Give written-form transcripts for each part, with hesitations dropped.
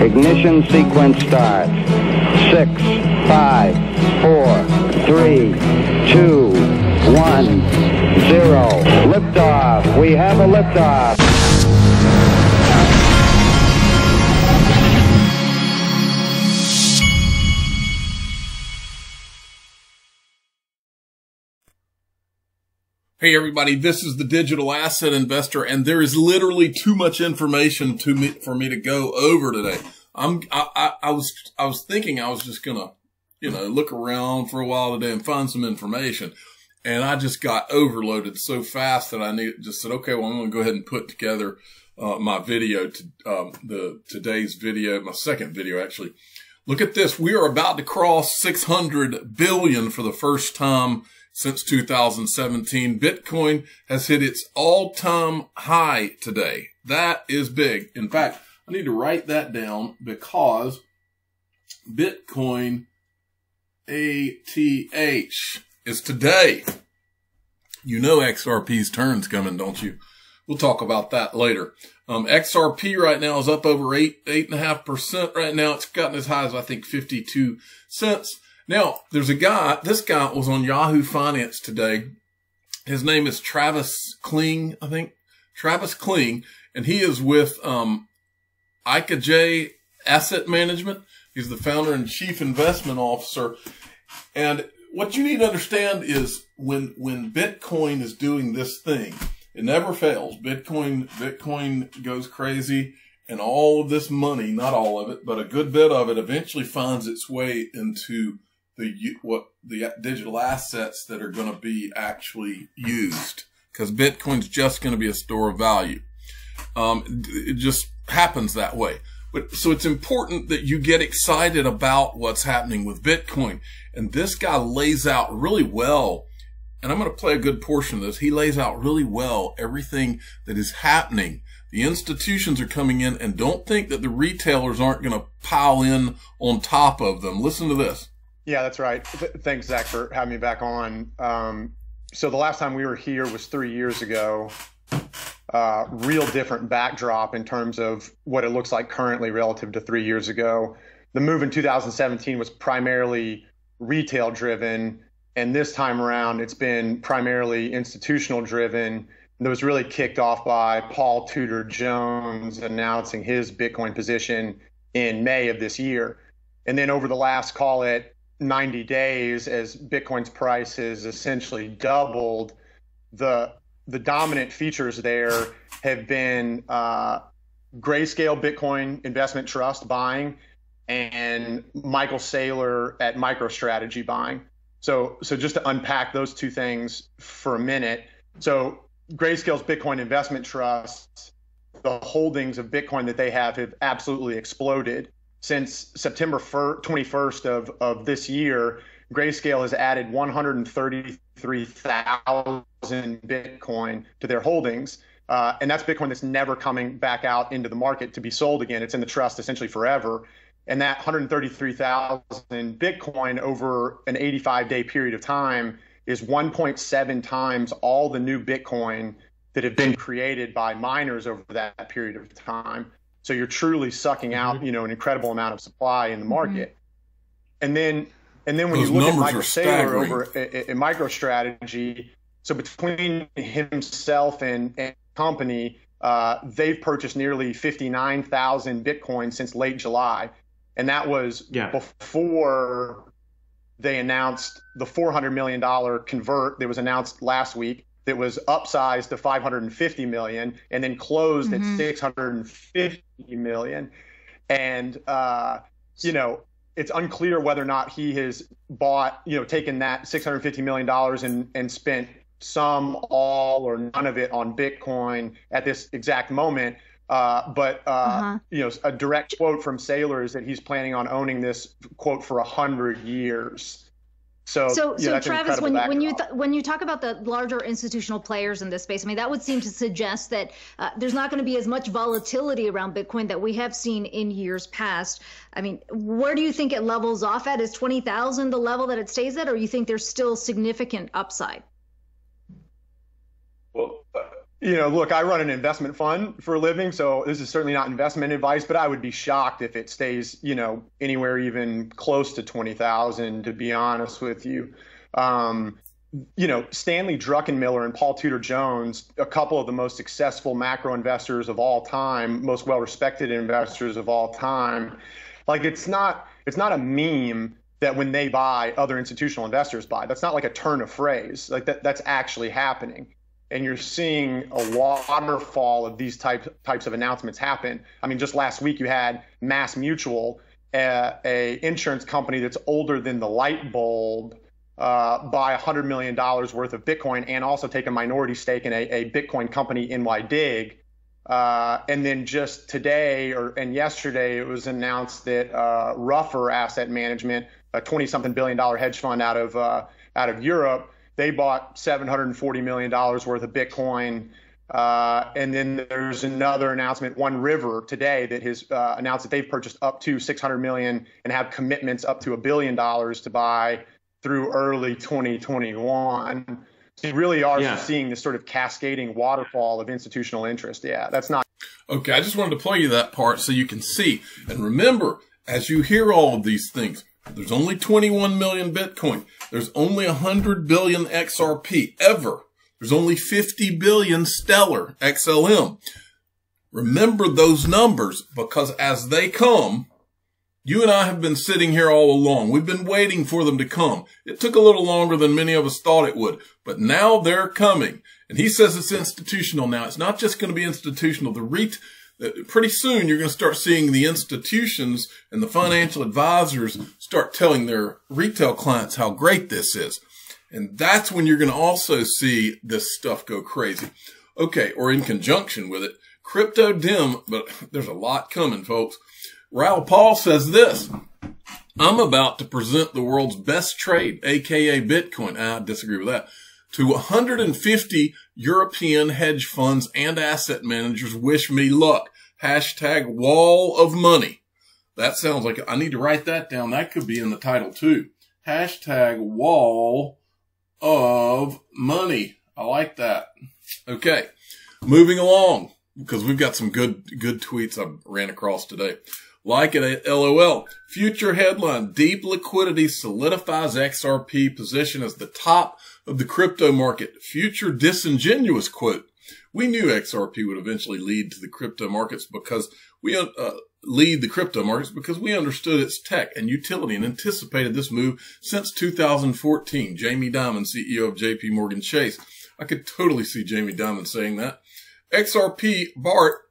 Ignition sequence starts. 6, 5, 4, 3, 2, 1, 0. Liftoff. We have a liftoff. Hey everybody, this is the Digital Asset Investor, and there is literally too much information for me to go over today. I was thinking I was just gonna, look around for a while today and find some information, and I just got overloaded so fast that I just said, okay, well, I'm gonna go ahead and put together my video to today's video, my second video actually. Look at this. We are about to cross 600 billion for the first time. Since 2017, Bitcoin has hit its all-time high today. That is big. In fact, I need to write that down because Bitcoin ATH is today. You know XRP's turn's coming, don't you? We'll talk about that later. XRP right now is up over 8.5% right now. It's gotten as high as, I think, 52 cents. Now, there's a guy, this guy was on Yahoo Finance today. His name is Travis Kling, I think. Travis Kling, and he is with ICAJ Asset Management. He's the founder and chief investment officer. And what you need to understand is when Bitcoin is doing this thing, it never fails. Bitcoin goes crazy. And all of this money, not all of it, but a good bit of it eventually finds its way into the digital assets that are going to be actually used, because Bitcoin's just going to be a store of value. It just happens that way. But so it's important that you get excited about what's happening with Bitcoin. And this guy lays out really well, and I'm going to play a good portion of this. He lays out really well everything that is happening. The institutions are coming in, and don't think that the retailers aren't going to pile in on top of them. Listen to this. Yeah, that's right. Thanks, Zach, for having me back on. So the last time we were here was 3 years ago. Real different backdrop in terms of what it looks like currently relative to 3 years ago. The move in 2017 was primarily retail driven, and this time around it's been primarily institutional driven. That was really kicked off by Paul Tudor Jones announcing his Bitcoin position in May of this year. And then over the last, call it 90 days, as Bitcoin's price has essentially doubled, the dominant features there have been Grayscale Bitcoin Investment Trust buying and Michael Saylor at MicroStrategy buying. So just to unpack those two things for a minute. So Grayscale's Bitcoin Investment Trust, the holdings of Bitcoin that they have absolutely exploded. Since September 21st of this year, Grayscale has added 133,000 Bitcoin to their holdings. And that's Bitcoin that's never coming back out into the market to be sold again. It's in the trust essentially forever. And that 133,000 Bitcoin over an 85-day period of time is 1.7 times all the new Bitcoin that have been created by miners over that period of time. So you're truly sucking out, an incredible amount of supply in the market. And then when you look at Michael Saylor over at MicroStrategy, so between himself and company, they've purchased nearly 59,000 Bitcoin since late July, and that was before they announced the $400 million convert that was announced last week that was upsized to $550 million and then closed at $650 million. And, it's unclear whether or not he has bought, taken that $650 million and spent some, all, or none of it on Bitcoin at this exact moment. A direct quote from Saylor is that he's planning on owning this, quote, for 100 years. So Travis, when you talk about the larger institutional players in this space, I mean, that would seem to suggest that there's not going to be as much volatility around Bitcoin that we have seen in years past. I mean, where do you think it levels off at? Is 20,000 the level that it stays at, or you think there's still significant upside? Well, You know, look, I run an investment fund for a living, so this is certainly not investment advice, but I would be shocked if it stays, you know, anywhere even close to 20,000, to be honest with you. You know, Stanley Druckenmiller and Paul Tudor Jones, a couple of the most successful macro investors of all time, most well-respected investors of all time. Like, it's not a meme that when they buy, other institutional investors buy. That's not like a turn of phrase. Like, that's actually happening. And you're seeing a waterfall of these types of announcements happen. I mean, just last week you had Mass Mutual, a insurance company that's older than the light bulb, buy $100 million worth of Bitcoin and also take a minority stake in a Bitcoin company, NYDIG. And then just today and yesterday, it was announced that Rougher Asset Management, a 20-something billion-dollar hedge fund out of Europe, they bought $740 million worth of Bitcoin. And then there's another announcement, One River, today that has announced that they've purchased up to $600 million and have commitments up to $1 billion to buy through early 2021. So you really are seeing this sort of cascading waterfall of institutional interest. Yeah, that's not. Okay, I just wanted to play you that part so you can see. And remember, as you hear all of these things, there's only 21 million Bitcoin. There's only 100 billion XRP ever. There's only 50 billion Stellar XLM. Remember those numbers, because as they come, you and I have been sitting here all along. We've been waiting for them to come. It took a little longer than many of us thought it would, but now they're coming. And he says it's institutional now. It's not just going to be institutional. Pretty soon, you're going to start seeing the institutions and the financial advisors start telling their retail clients how great this is. And that's when you're going to also see this stuff go crazy. Okay, or in conjunction with it, crypto dim, but there's a lot coming, folks. Raul Paul says this: I'm about to present the world's best trade, aka Bitcoin. I disagree with that. To 150 European hedge funds and asset managers, wish me luck. Hashtag wall of money. That sounds like I need to write that down. That could be in the title too. Hashtag wall of money. I like that. Okay. Moving along, because we've got some good tweets I ran across today. Like it, LOL. Future headline: deep liquidity solidifies XRP position as the top of the crypto market. Future disingenuous quote. We knew XRP would eventually lead the crypto markets because we understood its tech and utility and anticipated this move since 2014. Jamie Dimon, CEO of JP Morgan Chase. I could totally see Jamie Dimon saying that. XRP Bart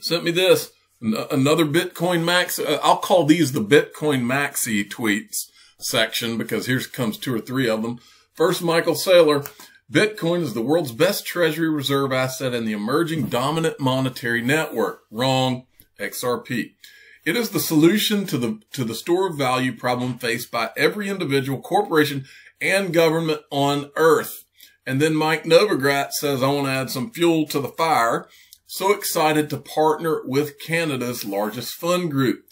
sent me this. Another Bitcoin Max. I'll call these the Bitcoin Maxi tweets section, because here comes two or three of them. First, Michael Saylor: Bitcoin is the world's best treasury reserve asset and the emerging dominant monetary network. Wrong. XRP. It is the solution to the store of value problem faced by every individual, corporation, and government on earth. And then Mike Novogratz says, I want to add some fuel to the fire. So excited to partner with Canada's largest fund group.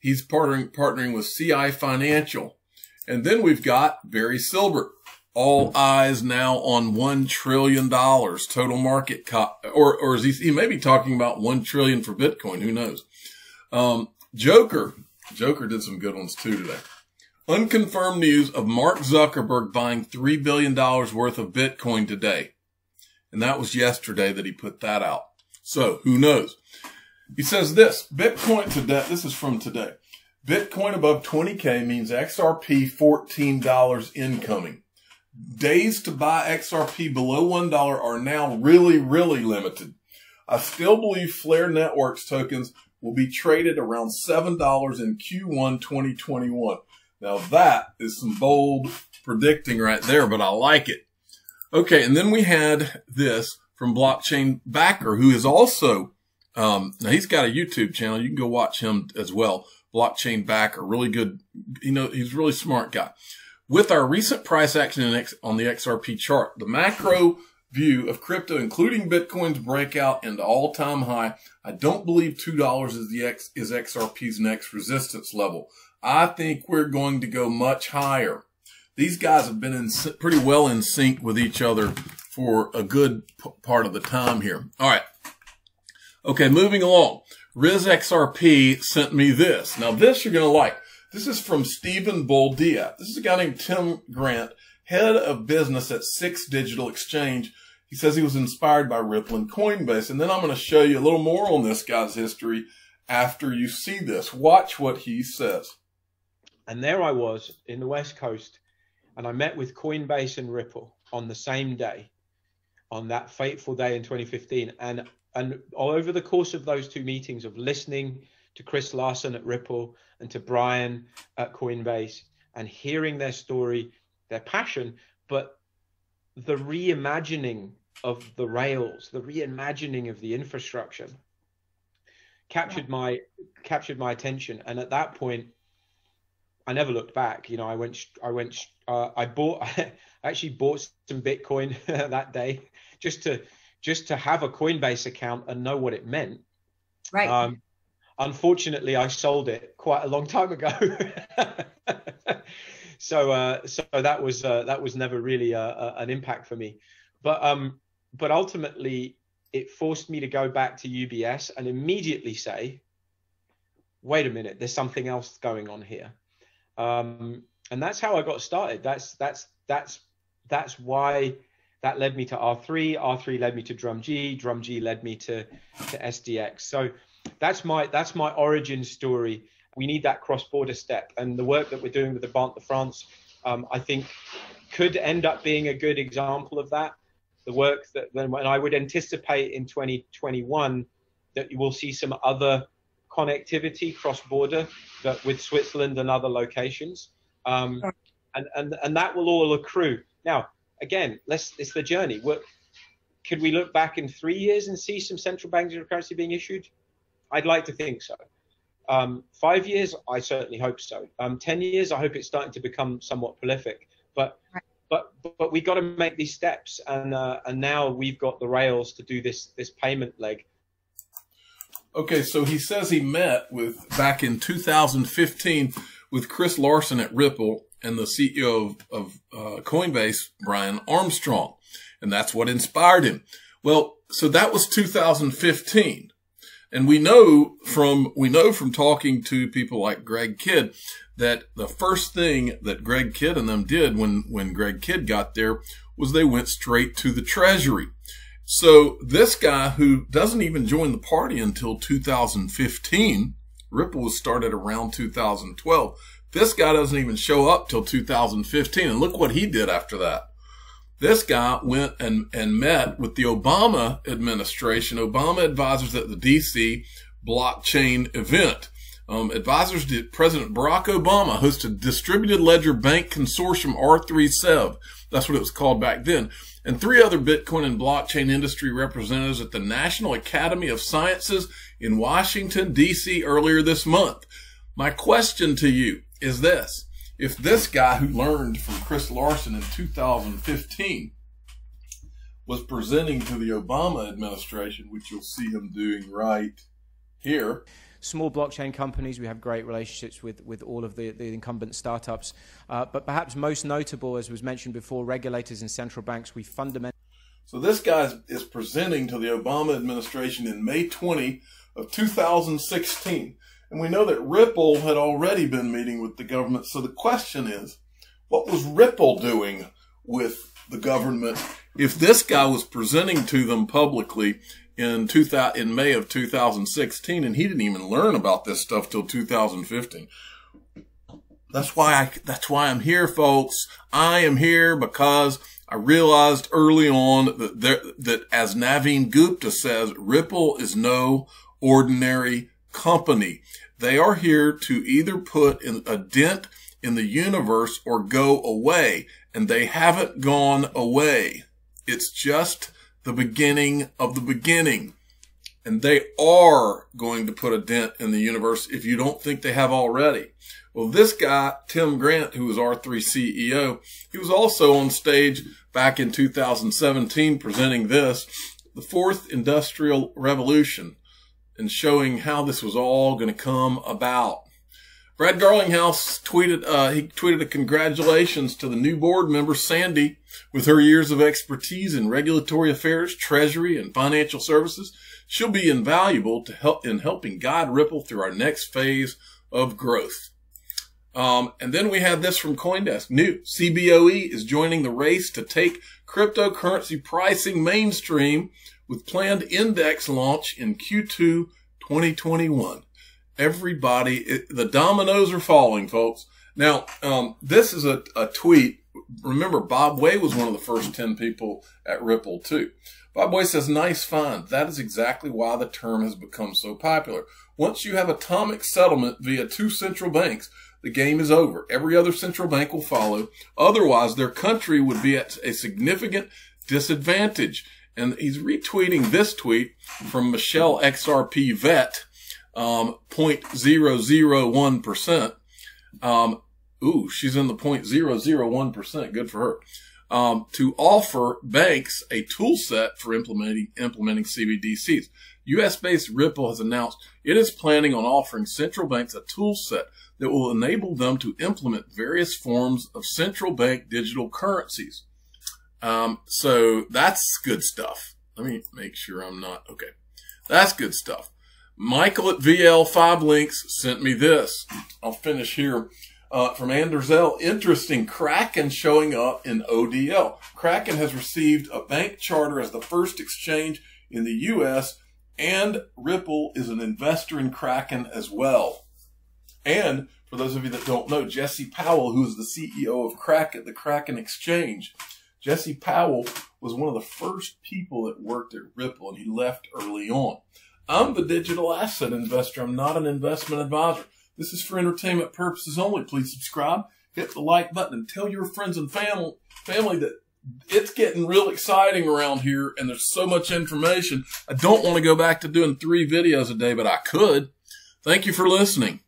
He's partnering with CI Financial. And then we've got Barry Silbert. All eyes now on $1 trillion total market cap, or is he may be talking about $1 trillion for Bitcoin. Who knows? Joker did some good ones too today. Unconfirmed news of Mark Zuckerberg buying $3 billion worth of Bitcoin today. And that was yesterday that he put that out. So who knows? He says this: Bitcoin today, this is from today. Bitcoin above 20K means XRP $14 incoming. Days to buy XRP below $1 are now really, really limited. I still believe Flare Networks tokens will be traded around $7 in Q1 2021. Now that is some bold predicting right there, but I like it. Okay, and then we had this from Blockchain Backer, who is also, now he's got a YouTube channel. You can go watch him as well. Blockchain Backer, really good. You know, he's a really smart guy. With our recent price action on the XRP chart, the macro view of crypto, including Bitcoin's breakout into all-time high, I don't believe $2 is XRP's next resistance level. I think we're going to go much higher. these guys have been in pretty well in sync with each other for a good part of the time here. All right. Okay, moving along. Riz XRP sent me this. Now, this you're going to like. This is from Stephen Boldia. This is a guy named Tim Grant, head of business at Six Digital Exchange. He says he was inspired by Ripple and Coinbase. And then I'm going to show you a little more on this guy's history after you see this. Watch what he says. And there I was in the West Coast, and I met with Coinbase and Ripple on the same day, on that fateful day in 2015. And over the course of those two meetings, of listening to Chris Larson at Ripple and to Brian at Coinbase and hearing their story, their passion, but the reimagining of the rails, the reimagining of the infrastructure captured my attention. And at that point, I never looked back. You know, I actually bought some Bitcoin that day just to have a Coinbase account and know what it meant. Right. Unfortunately, I sold it quite a long time ago. So that was never really an impact for me. But ultimately, it forced me to go back to UBS and immediately say, wait a minute, there's something else going on here. And that's how I got started. That's why that led me to R3. R3 led me to DrumG. DrumG led me to SDX. So that's my origin story. We need that cross-border step, and the work that we're doing with the Banque de France, I think, could end up being a good example of that. The work that then, and I would anticipate in 2021 that you will see some other connectivity cross-border, but with Switzerland and other locations, and that will all accrue. Now, again, it's the journey. Could we look back in 3 years and see some central bank digital currency being issued? I'd like to think so. 5 years, I certainly hope so. 10 years, I hope it's starting to become somewhat prolific. But we got to make these steps, and now we've got the rails to do this payment leg. Okay, so he says he met with, back in 2015, with Chris Larson at Ripple and the CEO of Coinbase, Brian Armstrong, and that's what inspired him. Well, so that was 2015. And we know from talking to people like Greg Kidd that the first thing that Greg Kidd and them did when Greg Kidd got there was they went straight to the Treasury. So this guy, who doesn't even join the party until 2015, Ripple was started around 2012. This guy doesn't even show up till 2015. And look what he did after that. This guy went and met with the Obama administration, Obama advisors at the DC blockchain event. Advisors to President Barack Obama hosted Distributed Ledger Bank Consortium R3SEV. That's what it was called back then. And three other Bitcoin and blockchain industry representatives at the National Academy of Sciences in Washington, DC earlier this month. My question to you is this. If this guy who learned from Chris Larson in 2015 was presenting to the Obama administration, which you'll see him doing right here. Small blockchain companies, we have great relationships with all of the incumbent startups. But perhaps most notable, as was mentioned before, regulators and central banks, we fundamentally... So this guy is presenting to the Obama administration in May 20 of 2016. And we know that Ripple had already been meeting with the government. So the question is, what was Ripple doing with the government if this guy was presenting to them publicly in May of 2016 and he didn't even learn about this stuff till 2015? That's why I'm here, folks. I am here because I realized early on that as Naveen Gupta says, Ripple is no ordinary company. They are here to either put in a dent in the universe or go away, and they haven't gone away. It's just the beginning of the beginning, and they are going to put a dent in the universe if you don't think they have already. Well, this guy, Tim Grant, who was R3 CEO, he was also on stage back in 2017 presenting this, the Fourth Industrial Revolution, and showing how this was all going to come about. Brad Garlinghouse tweeted, he tweeted a congratulations to the new board member, Sandy, with her years of expertise in regulatory affairs, treasury, and financial services. She'll be invaluable to help in helping guide Ripple through our next phase of growth. And then we have this from CoinDesk. New CBOE is joining the race to take cryptocurrency pricing mainstream with planned index launch in Q2 2021. Everybody, the dominoes are falling, folks. Now, this is a tweet. Remember, Bob Way was one of the first 10 people at Ripple, too. Bob Way says, nice find. That is exactly why the term has become so popular. Once you have atomic settlement via two central banks, the game is over. Every other central bank will follow. Otherwise, their country would be at a significant disadvantage. And he's retweeting this tweet from Michelle XRP Vet, 0.001%. Ooh, she's in the 0.001%. Good for her. To offer banks a tool set for implementing CBDCs. U.S.-based Ripple has announced it is planning on offering central banks a tool set that will enable them to implement various forms of central bank digital currencies. So that's good stuff. Let me make sure I'm not, okay. That's good stuff. Michael at VL5 Links sent me this. I'll finish here. From Anders L. Interesting, Kraken showing up in ODL. Kraken has received a bank charter as the first exchange in the U.S., and Ripple is an investor in Kraken as well. And for those of you that don't know, Jesse Powell, who is the CEO of Kraken, the Kraken Exchange, Jesse Powell was one of the first people that worked at Ripple, and he left early on. I'm the digital asset investor. I'm not an investment advisor. This is for entertainment purposes only. Please subscribe, hit the like button, and tell your friends and family that it's getting real exciting around here, and there's so much information. I don't want to go back to doing 3 videos a day, but I could. Thank you for listening.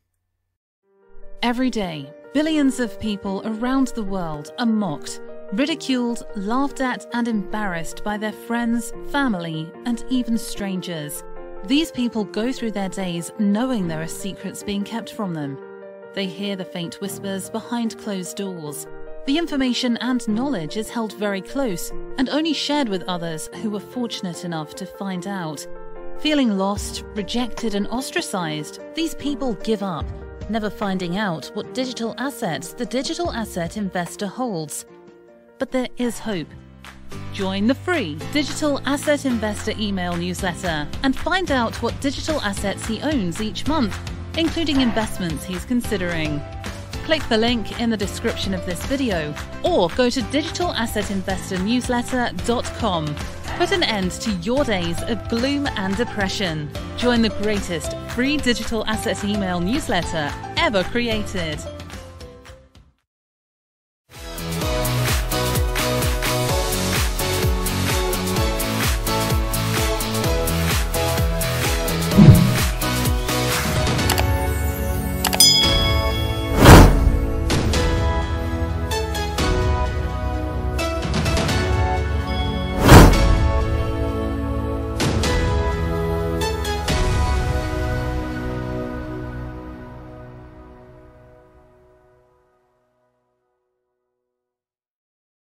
Every day, billions of people around the world are mocked, ridiculed, laughed at, and embarrassed by their friends, family, and even strangers. These people go through their days knowing there are secrets being kept from them. They hear the faint whispers behind closed doors. The information and knowledge is held very close and only shared with others who were fortunate enough to find out. Feeling lost, rejected, and ostracized, these people give up, never finding out what digital assets the digital asset investor holds. But there is hope. Join the free Digital Asset Investor email newsletter and find out what digital assets he owns each month, including investments he's considering. Click the link in the description of this video or go to digitalassetinvestornewsletter.com. Put an end to your days of gloom and depression. Join the greatest free digital asset email newsletter ever created.